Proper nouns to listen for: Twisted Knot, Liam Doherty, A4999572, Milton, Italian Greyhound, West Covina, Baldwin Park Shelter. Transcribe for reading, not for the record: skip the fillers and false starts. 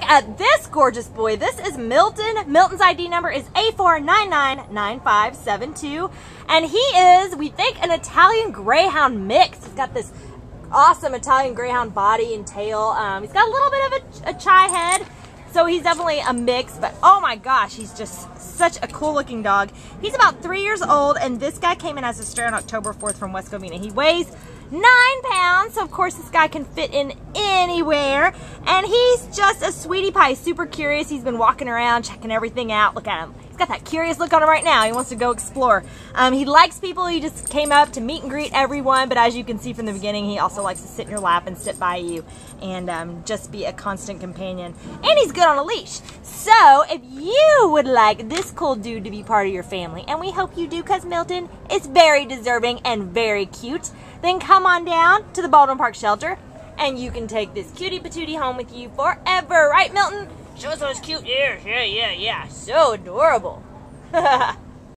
look at this gorgeous boy. This is Milton. Milton's ID number is A4999572. And he is, we think, an Italian Greyhound mix. He's got this awesome Italian Greyhound body and tail. He's got a little bit of a chai head. So he's definitely a mix, but oh my gosh, he's just such a cool looking dog. He's about 3 years old, and this guy came in as a stray on October 4th from West Covina. He weighs 9 pounds, so of course this guy can fit in anywhere. And he's just a sweetie pie, super curious. He's been walking around, checking everything out. Look at him. He's got that curious look on him right now. He wants to go explore. He likes people. He just came up to meet and greet everyone, but as you can see from the beginning, he also likes to sit in your lap and sit by you and just be a constant companion. And he's good on a leash. So if you would like this cool dude to be part of your family, and we hope you do because Milton is very deserving and very cute, then come on down to the Baldwin Park Shelter and you can take this cutie patootie home with you forever. Right, Milton? Show us those cute ears. Yeah. So adorable.